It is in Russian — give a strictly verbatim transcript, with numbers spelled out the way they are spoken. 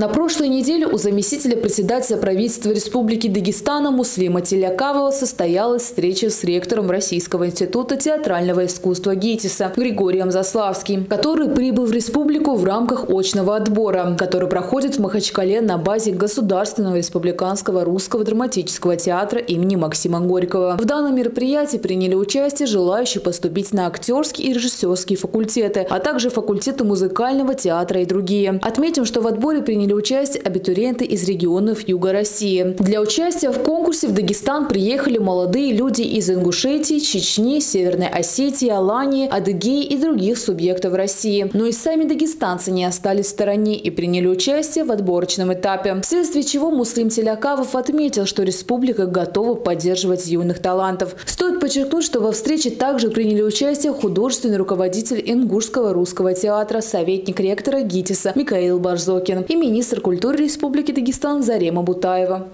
На прошлой неделе у заместителя председателя правительства Республики Дагестана Муслима Телякавова состоялась встреча с ректором Российского института театрального искусства ГИТИСа Григорием Заславским, который прибыл в республику в рамках очного отбора, который проходит в Махачкале на базе Государственного республиканского русского драматического театра имени Максима Горького. В данном мероприятии приняли участие желающие поступить на актерские и режиссерские факультеты, а также факультеты музыкального театра и другие. Отметим, что в отборе приняли Приняли участие абитуриенты из регионов Юга России. Для участия в конкурсе в Дагестан приехали молодые люди из Ингушетии, Чечни, Северной Осетии, Алании, Адыгеи и других субъектов России. Но и сами дагестанцы не остались в стороне и приняли участие в отборочном этапе. Вследствие чего Муслим Телякавов отметил, что республика готова поддерживать юных талантов. Стоит подчеркнуть, что во встрече также приняли участие художественный руководитель Ингушского русского театра, советник ректора ГИТИСа Михаил Барзокин и министр культуры Республики Дагестан Зарема Бутаева.